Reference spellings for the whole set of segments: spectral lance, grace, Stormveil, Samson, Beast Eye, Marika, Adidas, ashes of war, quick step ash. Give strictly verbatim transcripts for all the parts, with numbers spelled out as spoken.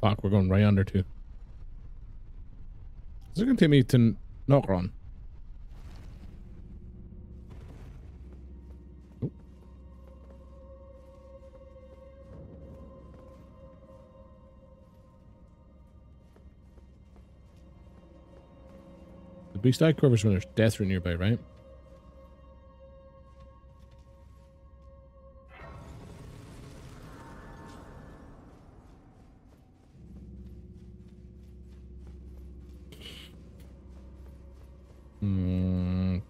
Fuck, we're going right under two. Is it going to take me to knock on? Nope. The beast eye covers when there's death right nearby, right?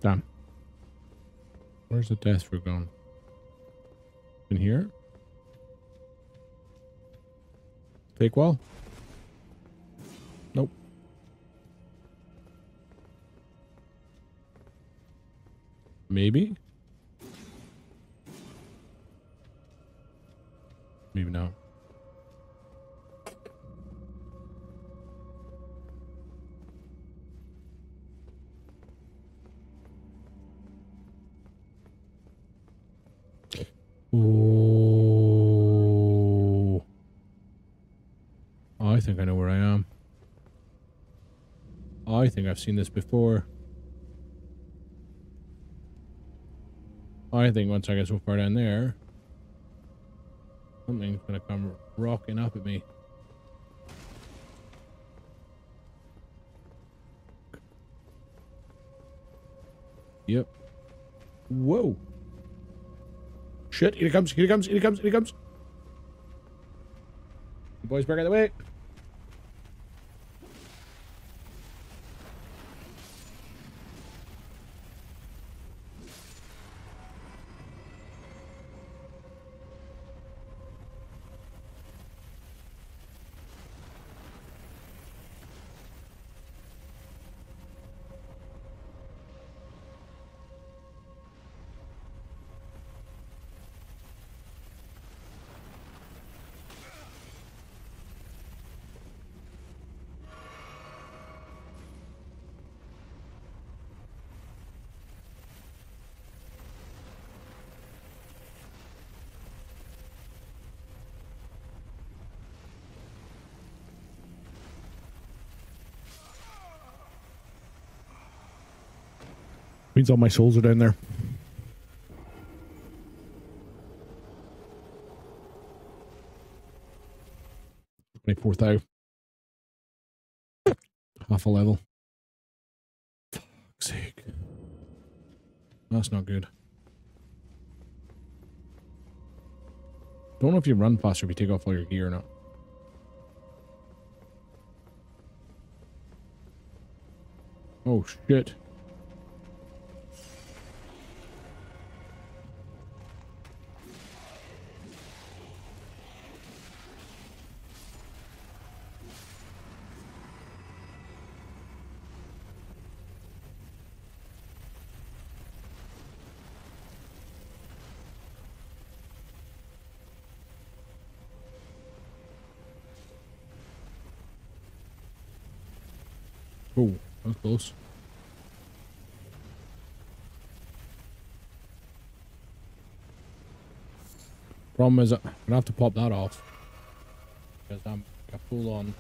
Damn. Where's the death route going? In here? Take wall? Nope. Maybe? Maybe not. Oh, I think I know where I am. I think I've seen this before. I think once I get so far down there, something's gonna come rocking up at me. Yep. Whoa. Shit, here it comes, here it comes, here it comes, here it comes. The boys back out of the way. Means all my souls are down there. twenty-four thousand. Half a level. Fuck's sake. That's not good. Don't know if you run faster if you take off all your gear or not. Oh shit. Oh, that's close. Problem is, I'm going to have to pop that off. Because I'm a full on.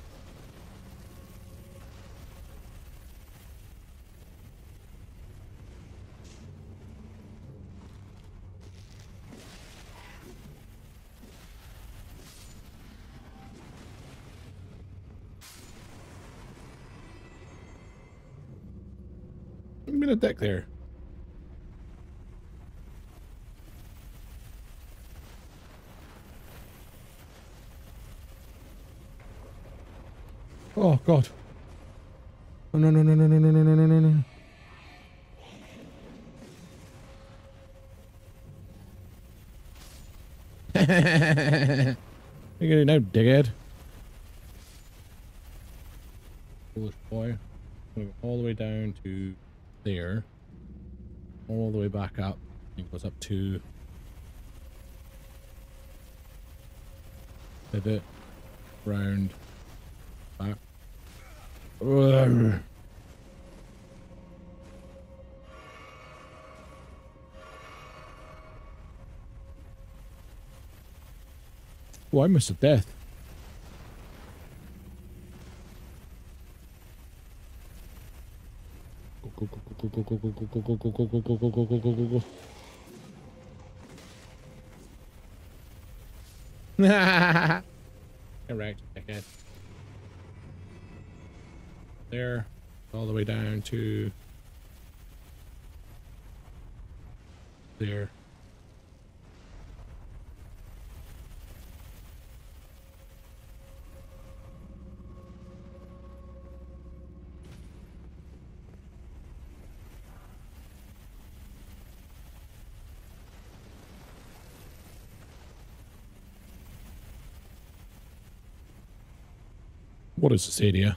Give me the deck there. Oh god. No no no no no no no no no no no. You gonna do now, dickhead? Foolish boy. I'm gonna go all the way down to there, all the way back up, and goes up to pivot, round, back. Urgh. Oh, I missed a death. go, go, go, go, go, go, go, go, go, go, go, go, go, go, go. Correct. Okay. There, all the way down to there. What is this area?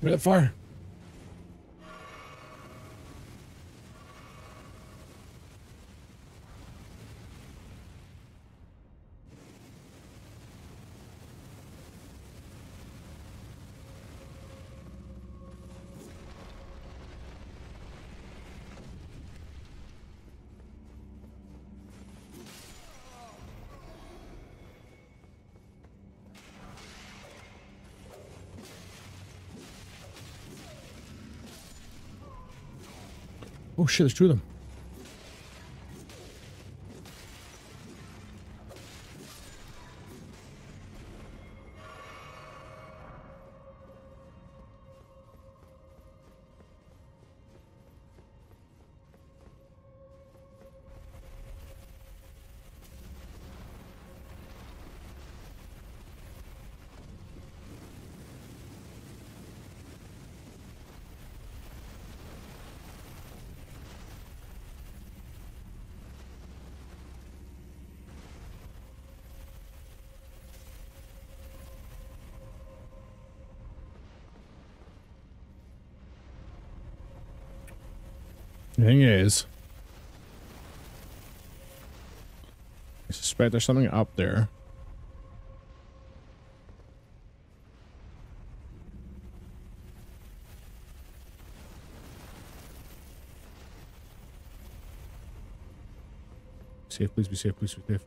We're that far. Oh shit, there's two of them. The thing is, I suspect there's something up there. Be safe, please be safe, please be safe.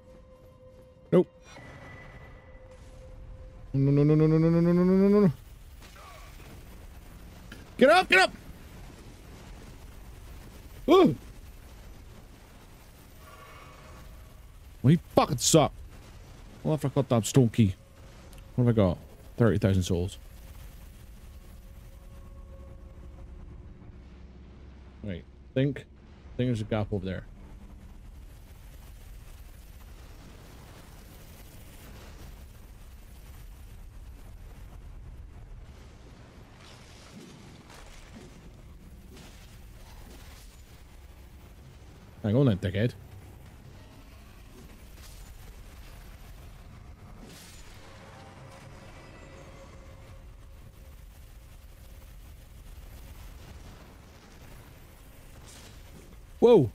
Nope. No, no, no, no, no, no, no, no, no, no, no, no. Get up, get up! Ooh. We fucking suck. Well, if I got that stone key, what have I got? thirty thousand souls. Wait, I think, I think there's a gap over there. Hang on then, dickhead. Whoa!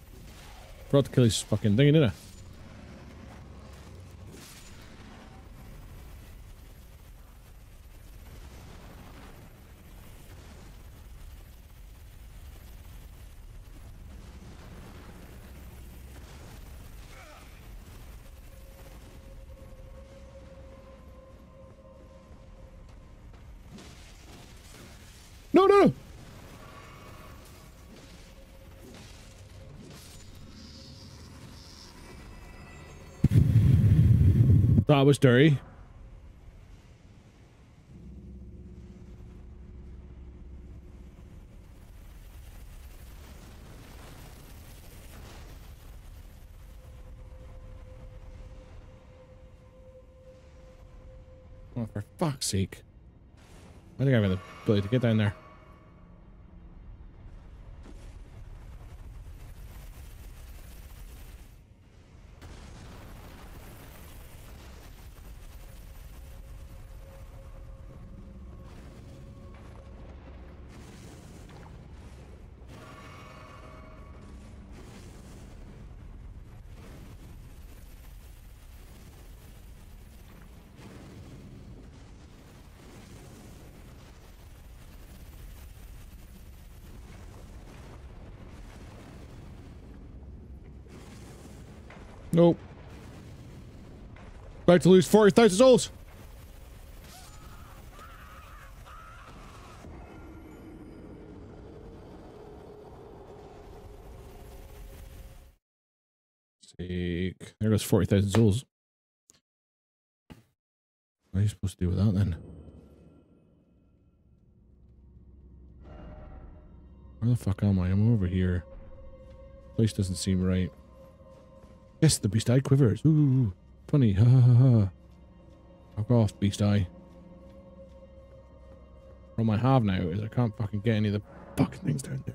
Forgot to kill his fucking thingy, didn't I? thought was dirty. Oh, for fuck's sake. I think I have the ability to get down there. Nope. About to lose forty thousand souls. Sick. There goes forty thousand souls. What are you supposed to do with that then? Where the fuck am I? I'm over here. Place doesn't seem right. Yes, the Beast Eye quivers. Ooh, funny. Ha ha ha ha. Fuck off, Beast Eye. Problem I have now is I can't fucking get any of the fucking things down there.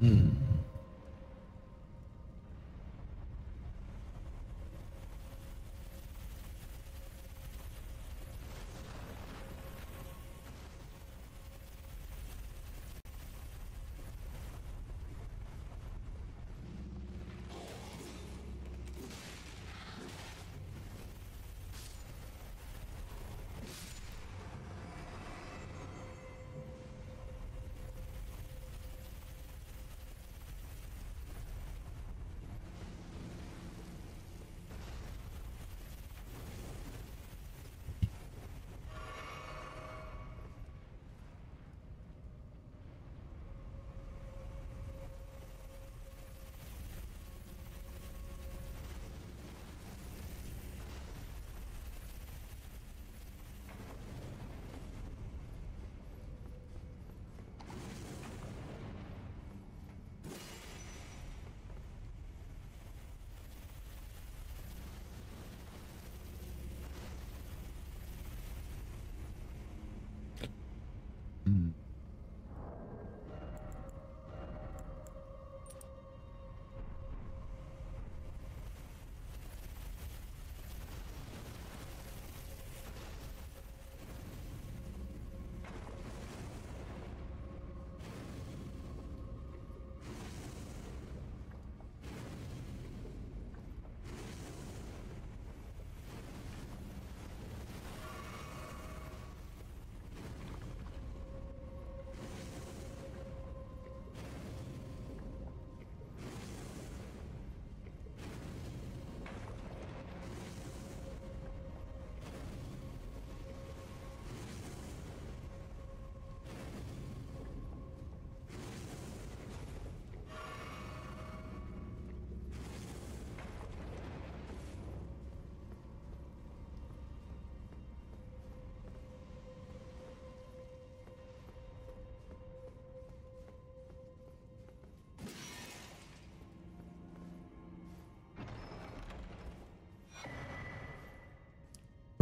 Hmm.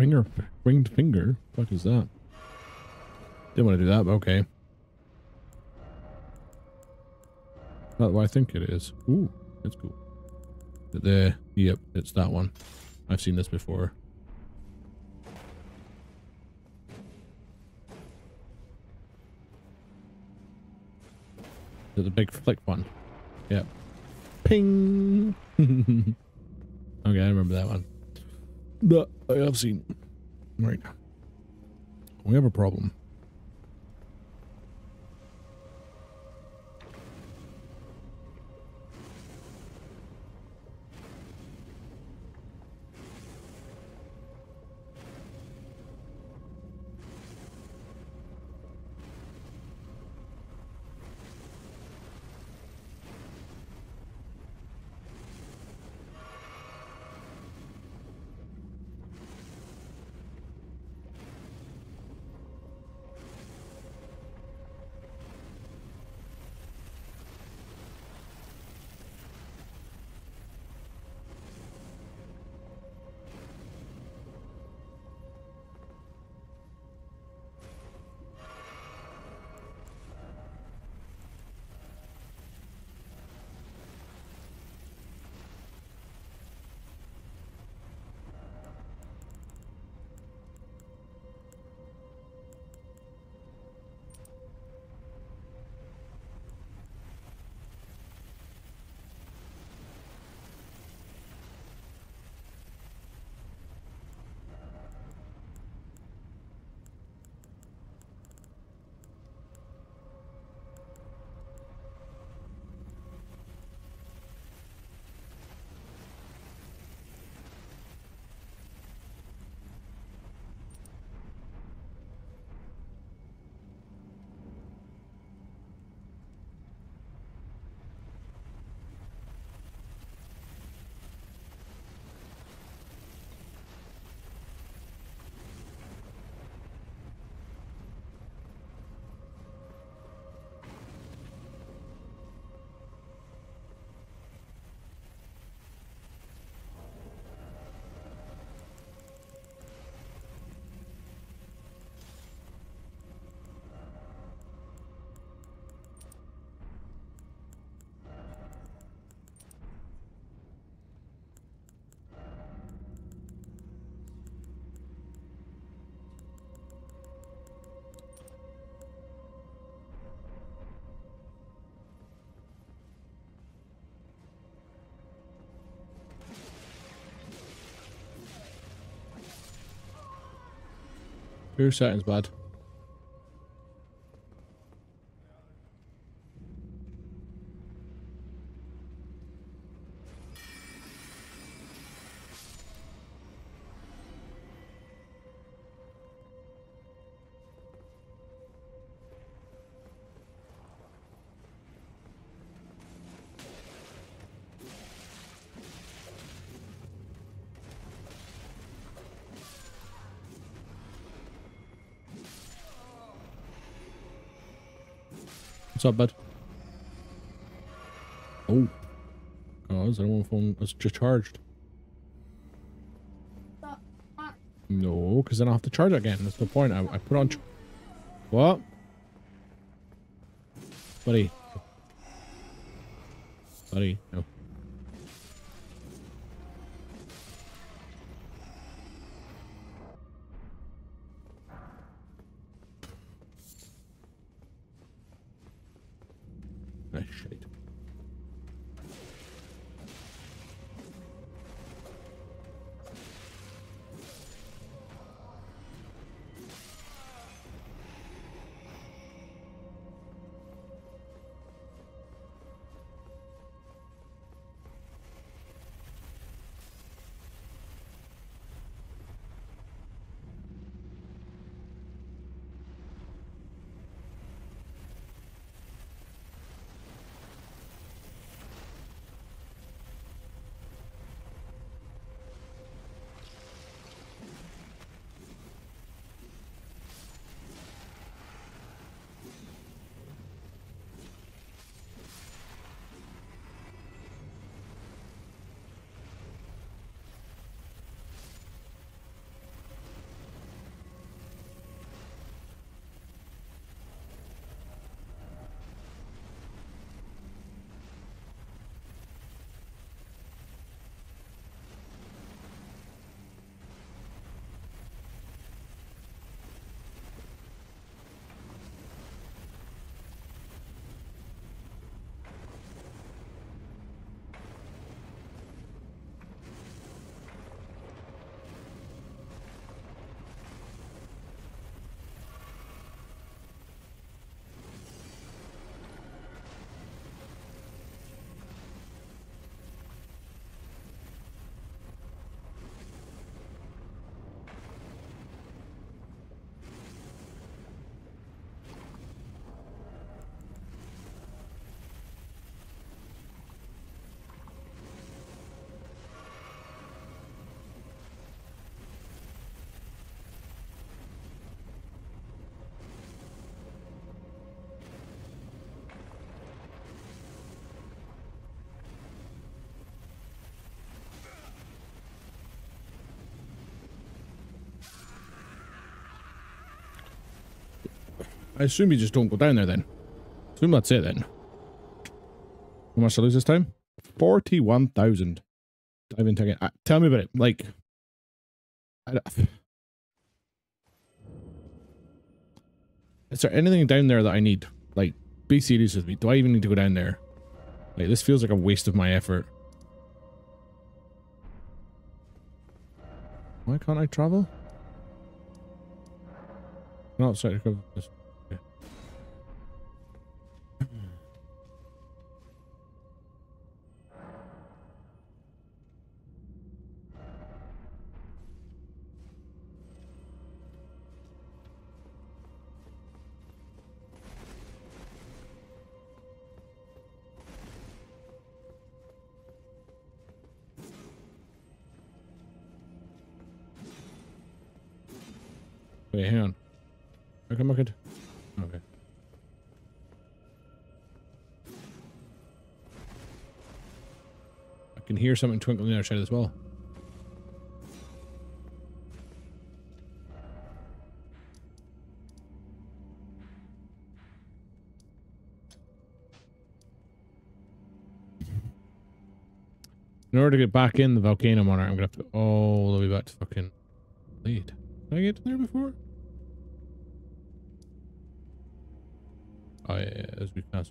Ringer, ringed finger? What the fuck is that? Didn't want to do that, but okay. Not what I think it is. Ooh, that's cool. But there, yep, it's that one. I've seen this before. The big flick one. Yep. Ping! Okay, I remember that one. But I have seen. Right. We have a problem. Your setting's bad. What's up, bud? Oh. God, is anyone phone that's charged? No, because then I'll have to charge again. That's the point. I, I put on... What? Buddy. Buddy, no. I assume you just don't go down there then. Assume that's it then. How much did I lose this time? forty-one thousand. Dive into again. Uh, tell me about it. Like, I don't... Is there anything down there that I need? Like, be serious with me. Do I even need to go down there? Like, this feels like a waste of my effort. Why can't I travel? No, sorry. This. Okay. Wait, hang on. Okay, I could. Okay. I can hear something twinkling on the other side as well. In order to get back in the volcano monitor, I'm going to have to go all the way back to fucking lead. Did I get there before? Oh, yeah, yeah, as we pass.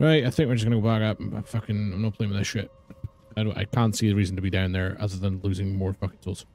Right, I think we're just gonna go back up. I'm fucking, I'm not playing with this shit. I don't, I can't see the reason to be down there other than losing more fucking souls.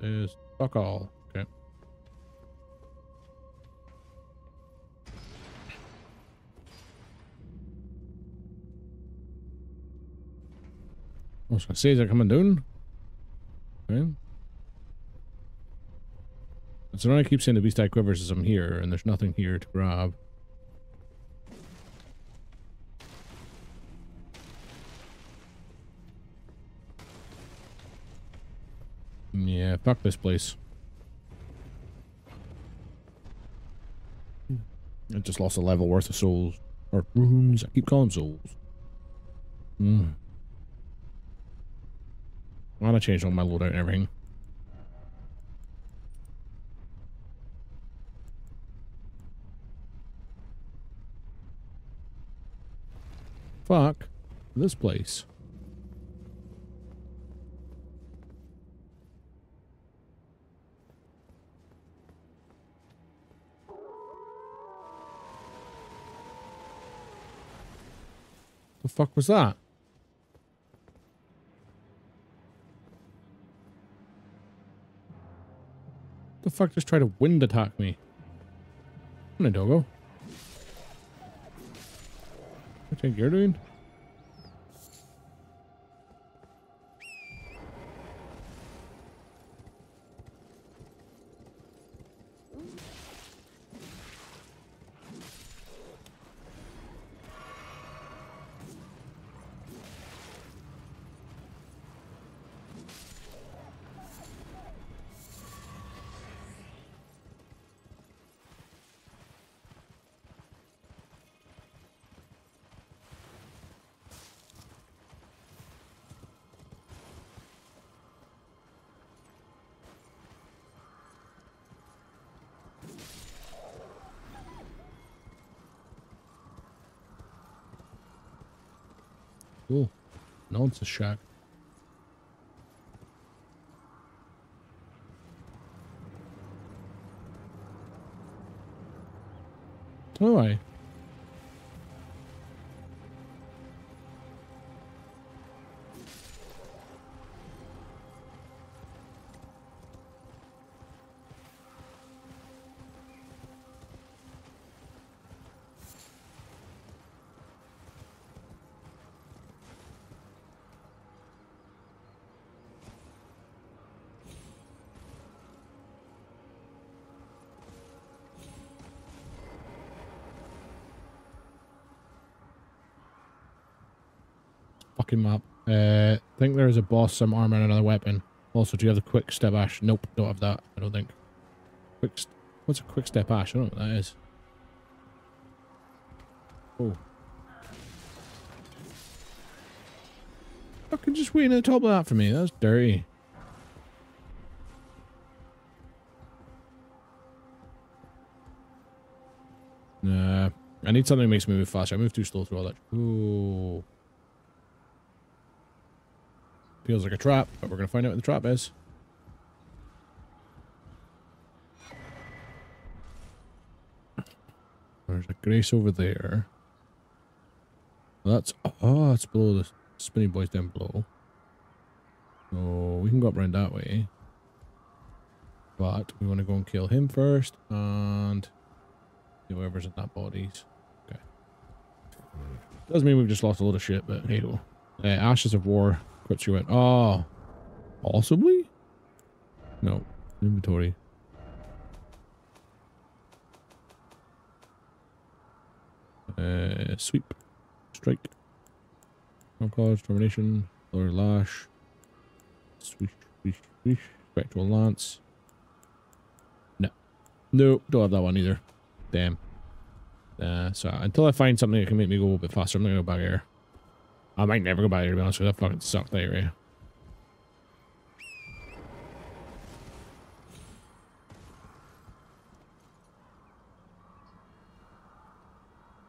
Is fuck all. Okay. I was gonna say, is that coming down? Okay. So when I keep saying the beast eye quivers as I'm here, and there's nothing here to grab. Yeah, fuck this place. I just lost a level worth of souls. Or rooms. I keep calling them souls. Mm. Well, I changed all my loadout and everything. Fuck this place. The fuck was that? The fuck just tried to wind attack me? Come on, doggo. What do you think you're doing? Cool. No, it's a shack. Oh, I. fucking map. Uh, I think there is a boss, some armor, and another weapon. Also, do you have the quick step ash? Nope, don't have that, I don't think. Quick st What's a quick step ash? I don't know what that is. Oh. Fucking just waiting at the top of that for me. That's dirty. Nah. I need something that makes me move faster. I move too slow through all that. Ooh. Feels like a trap, but we're going to find out what the trap is. There's a grace over there. That's... Oh, it's below the spinny boys down below. Oh, we can go up around that way. But we want to go and kill him first. And... whoever's in that bodies. Okay. Doesn't mean we've just lost a lot of shit, but hey, well. Uh, ashes of war. Quits you in. Oh. Possibly? No. Inventory. Uh, sweep. Strike. Concord. Termination. Lower lash. Swish, swish, swish. Spectral lance. No. No, don't have that one either. Damn. Uh, so until I find something that can make me go a little bit faster, I'm not gonna go back here. I might never go back here, to be honest with you. That fucking sucked, that area.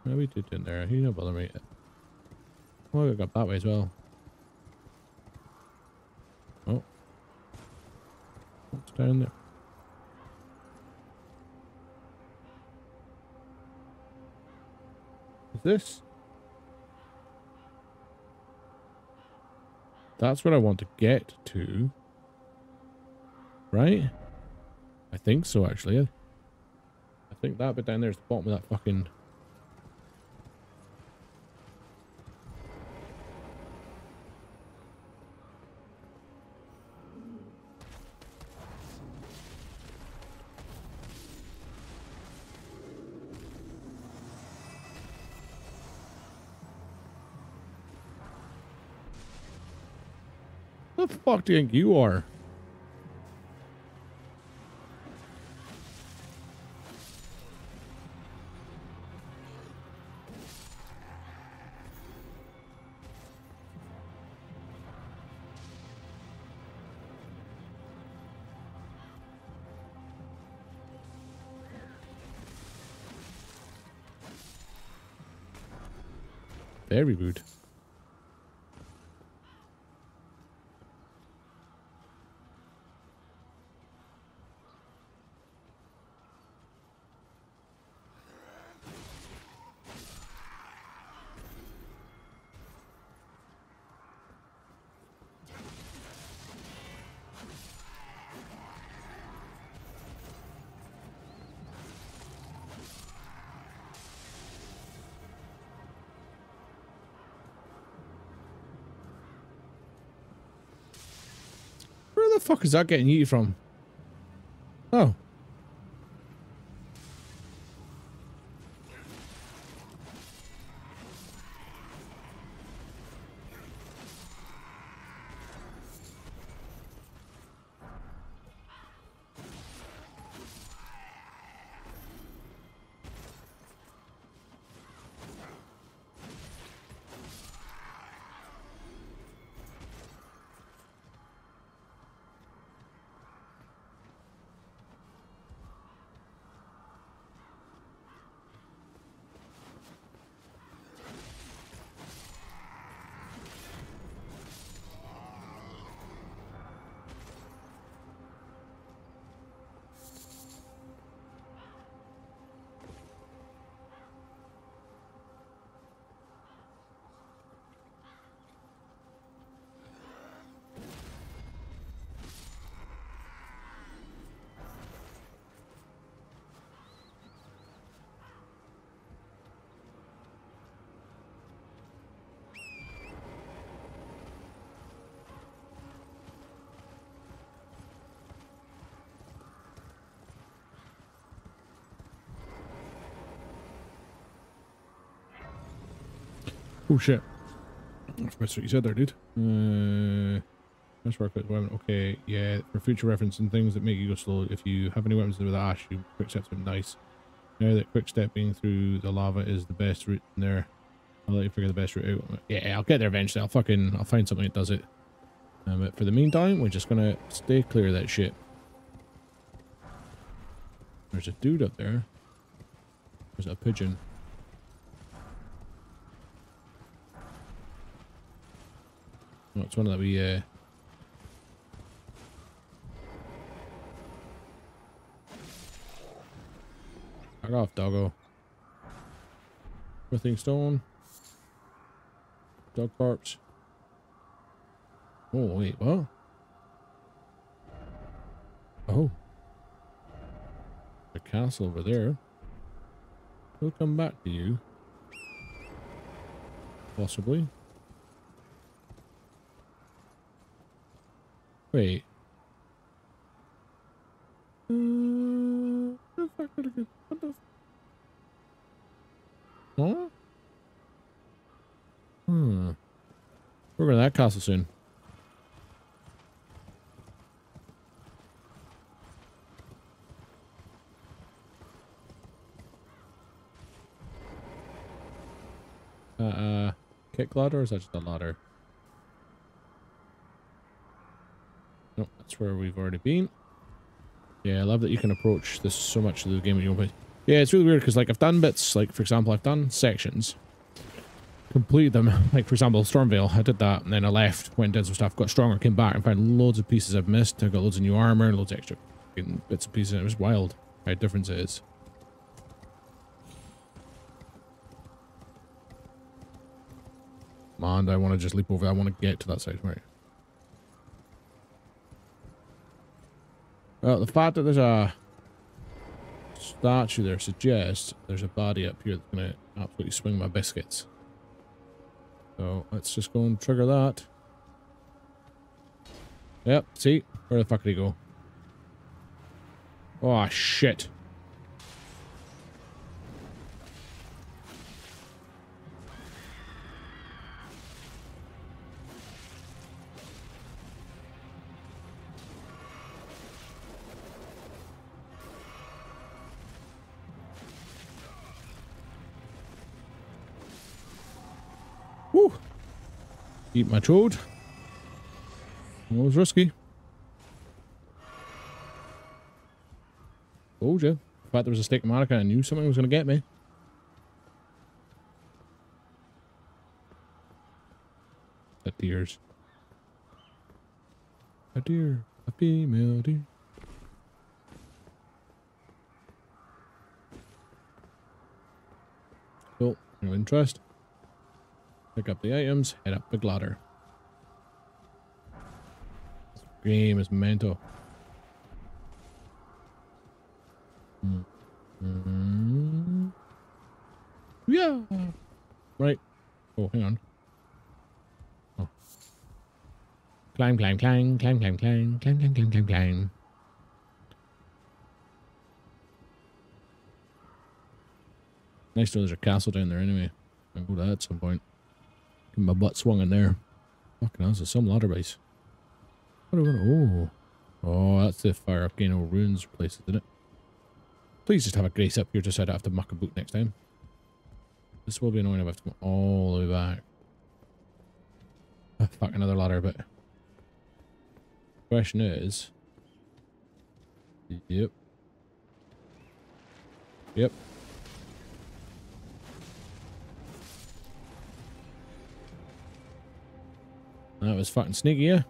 What are we doing in there? You don't bother me. Oh, I got up that way as well. Oh. What's down there? This? That's what I want to get to. Right? I think so, actually. I think that bit down there is the bottom of that fucking... What the fuck do you think you are? Very rude. Where the fuck is that getting eaten from? Oh. Oh shit. That's what you said there, dude. Uh, that's where I put weapon. Okay, yeah, for future reference and things that make you go slow. If you have any weapons with ash, you quick steps are nice. Now that quick stepping through the lava is the best route in there. I'll let you figure the best route out. Yeah, I'll get there eventually. I'll fucking, I'll find something that does it. Um, but for the meantime, we're just gonna stay clear of that shit. There's a dude up there. There's a pigeon. Oh, it's one that we, uh... Fuck off, doggo. Everything stolen. Dog corpse. Oh, wait, what? Oh. The castle over there. We'll come back to you. Possibly. Wait. Uh, what the fuck? Huh? Hmm. We're going to that castle soon. Uh, uh, kick ladder, or is that just a ladder? Nope, that's where we've already been. Yeah, I love that you can approach this so much of the game that you want to play. Yeah, it's really weird because, like, I've done bits, like, for example, I've done sections. Completed them, like, for example, Stormveil, I did that, and then I left, went and did some stuff, got stronger, came back, and found loads of pieces I've missed. I got loads of new armor, loads of extra bits and pieces, and it was wild how different it is. And I want to just leap over. I want to get to that side. Right. Well, the fact that there's a statue there suggests there's a body up here that's going to absolutely swing my biscuits. So let's just go and trigger that. Yep. See? Where the fuck did he go? Oh, shit. Eat my toad. That was risky. Told you. In fact, there was a stick of Marika. I knew something was going to get me. A deer's. A deer. A female deer. So, no interest. Pick up the items, head up the ladder. This game is mental. Mm-hmm. Yeah. Right. Oh, hang on. Oh. Climb, climb, climb, climb, climb, climb, climb, climb, climb, climb, climb. Next door, there's a castle down there anyway. I'll go to that at some point. My butt swung in there. Fucking hell, there's some ladder base. What do I want? Oh. Oh, that's the fire volcano ruins place, isn't it? Please just have a grace up here just so I don't have to muck a boot next time. This will be annoying if I have to go all the way back. Ah, fuck, another ladder, but... Question is... Yep. Yep. That was fucking sneaky, yeah?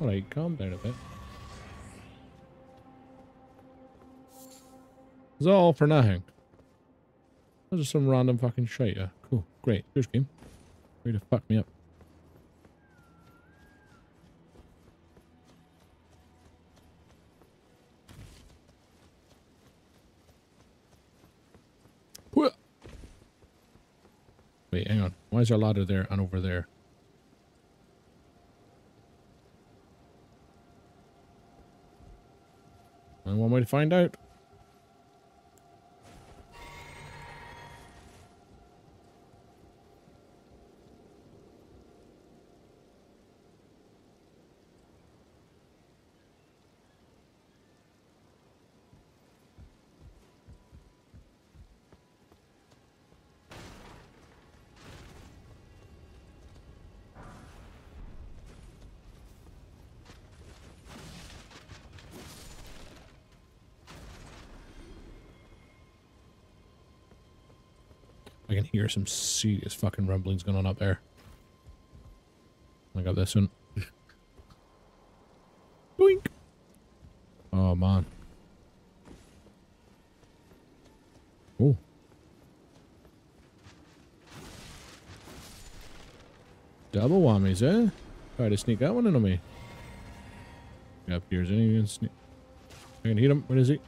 Alright, calm down a bit. It's all for nothing. Those are some random fucking shite. Cool, great. Cheers, game. Way to fuck me up. Wait, hang on. Why is there a ladder there and over there? Only one way to find out. I can hear some serious fucking rumblings going on up there. I got this one. Boink! Oh, man. Oh. Double whammies, eh? Try to sneak that one into me. Up here, is anyone sneak? I can hit him. What is he?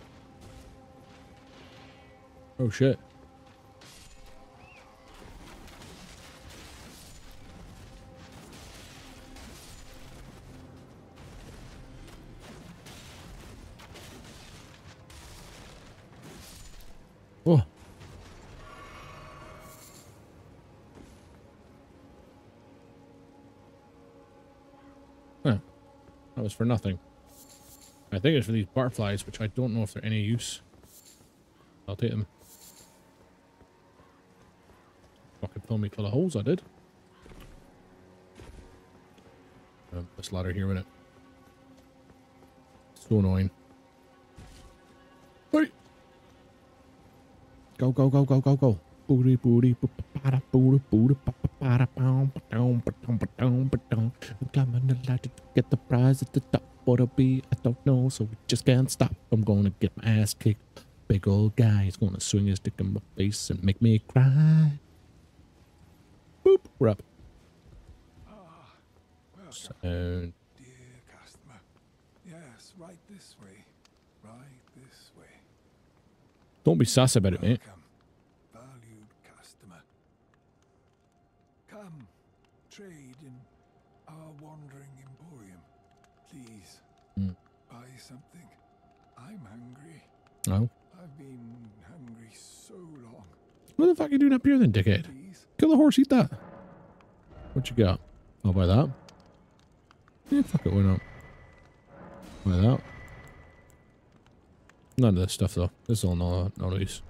Oh, shit. Oh. Huh. That was for nothing. I think it's for these butterflies, which I don't know if they're any use. I'll take them. Fucking pull me full of holes, I did. Um, this ladder here, innit? So annoying. Go, go, go, go, go, go. Booty, booty, booty, booty, booty, booty, booty, get the prize at the top. What'll be, I don't know, so we just can't stop. I'm gonna get my ass kicked. Big old guy is gonna swing his dick in my face and make me cry. Boop, we're up. Sound. Dear customer. Yes, right this way. Right this way. Don't be sass about it, mate. Welcome, valued customer. Come, trade in our wandering emporium. Please, mm. buy something. I'm hungry. Oh. I've been hungry so long. What the fuck are you doing up here then, dickhead? Please? Kill the horse, eat that. What you got? I'll buy that. Yeah, fuck it, why not? Buy that. None of this stuff though. This is all no, no use.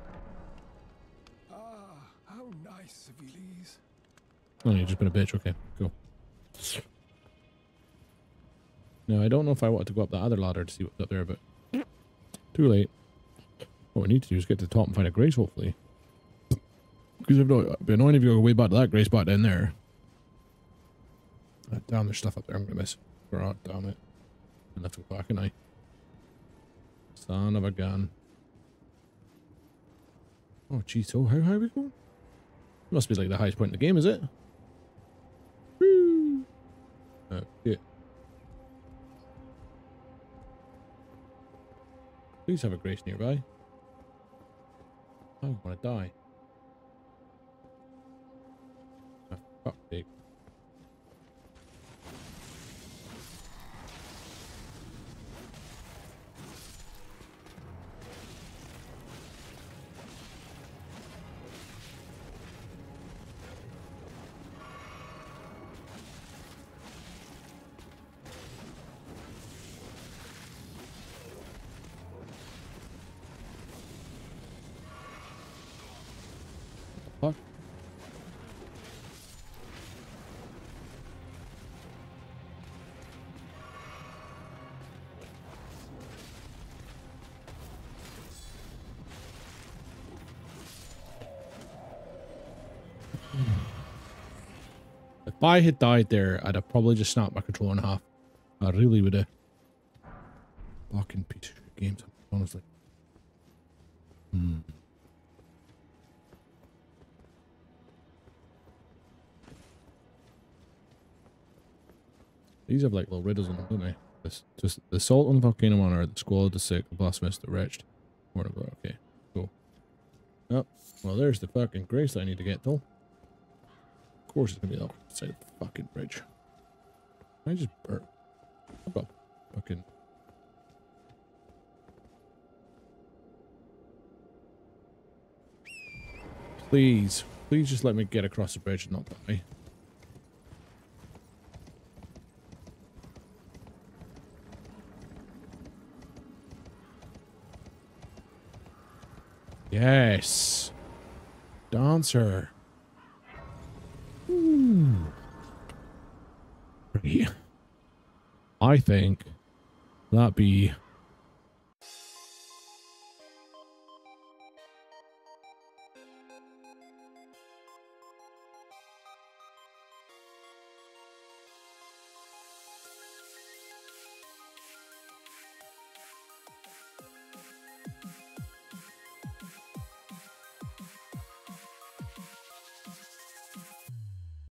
Ah, how nice of you, Lise. Oh, you've just been a bitch. Okay, cool. Now, I don't know if I want to go up the other ladder to see what's up there, but too late. What we need to do is get to the top and find a grace, hopefully. Because it would be annoying if you go way back to that grace spot down there. God damn, there's stuff up there I'm going to miss. God damn it. I'm going to have to go back, and I. Son of a gun. Oh, jeez. Oh, how high are we going? Must be like the highest point in the game, is it? Woo! Oh, shit. Please have a grace nearby. I want to die. Oh, fuck, big. If I had died there, I'd have probably just snapped my controller in half. I really would have. Fucking piece of games, honestly. Hmm. These have like little riddles on them, don't they? This, just the assault on the volcano honor, the squalid, the sick, the blasphemous, the wretched. Whatever. Okay, cool. Oh, well, there's the fucking grace that I need to get, though. Of course, it's gonna be the opposite side of the fucking bridge. I just burp. I've got fucking. Please, please just let me get across the bridge and not die. Yes. Dancer. Ooh. I think that'd be